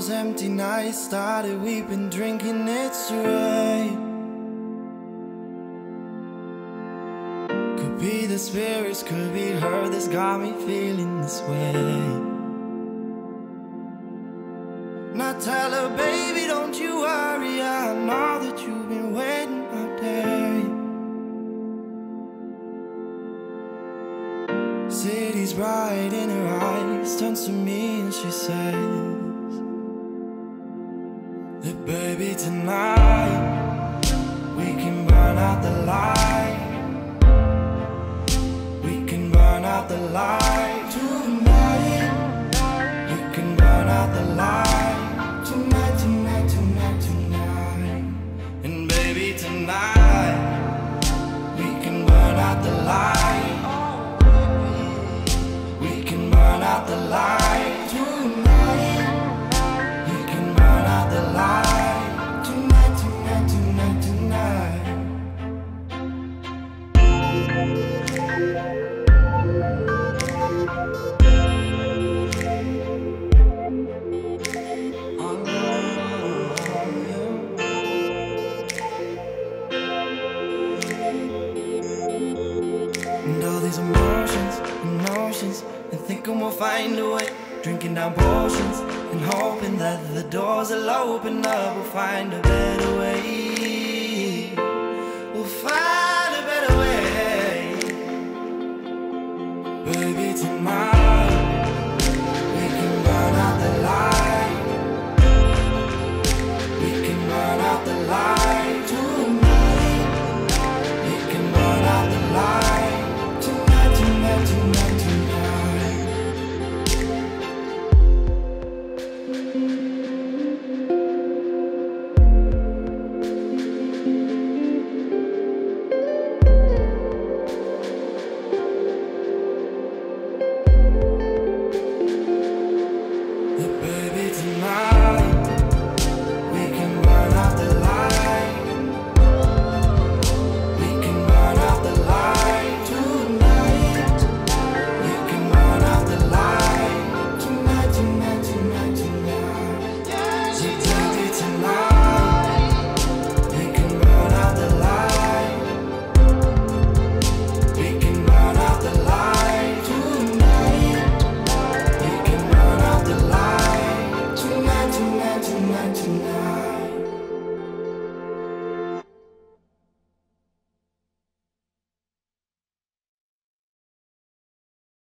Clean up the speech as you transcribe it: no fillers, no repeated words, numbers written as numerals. those empty nights, started weeping, drinking, it's right. Could be the spirits, could be her that's got me feeling this way. Now tell her, baby, don't you worry, I know that you've been waiting all day. City's bright in her eyes, turns to me and she says that, baby, tonight we can burn out the light. We can burn out the light tonight. You can burn out the light. Tonight, we can burn out the light. We can burn out the light. Tonight, you can burn out the light. Tonight, tonight, tonight, tonight. And thinking we'll find a way, drinking down potions and hoping that the doors will open up, we'll find a better way.